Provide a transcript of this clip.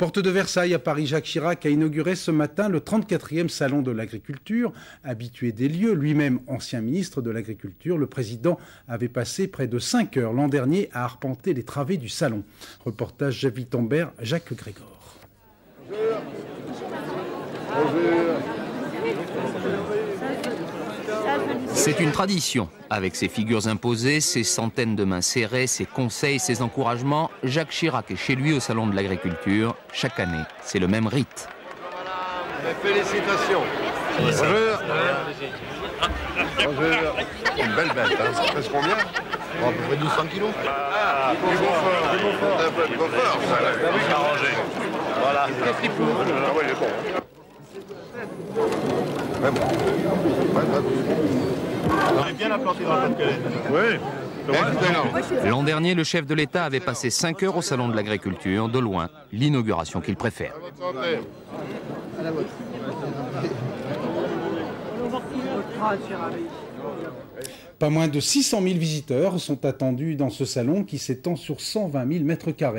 Porte de Versailles à Paris, Jacques Chirac a inauguré ce matin le 34e Salon de l'Agriculture. Habitué des lieux, lui-même ancien ministre de l'Agriculture, le président avait passé près de 5 heures l'an dernier à arpenter les travées du salon. Reportage Javi Tambert, Jacques Grégoire. Bonjour. C'est une tradition. Avec ses figures imposées, ses centaines de mains serrées, ses conseils, ses encouragements, Jacques Chirac est chez lui au Salon de l'Agriculture. Chaque année, c'est le même rite. Félicitations. Bonjour. Bonjour. Une belle bête, hein. Ça pèse combien? À peu près 1200 kilos. Ah, du bon fort. Voilà. Qu'est-ce qu'il faut? Ah ouais, il est bon. L'an dernier, le chef de l'État avait passé 5 heures au Salon de l'Agriculture, de loin l'inauguration qu'il préfère. Pas moins de 600 000 visiteurs sont attendus dans ce salon qui s'étend sur 120 000 m².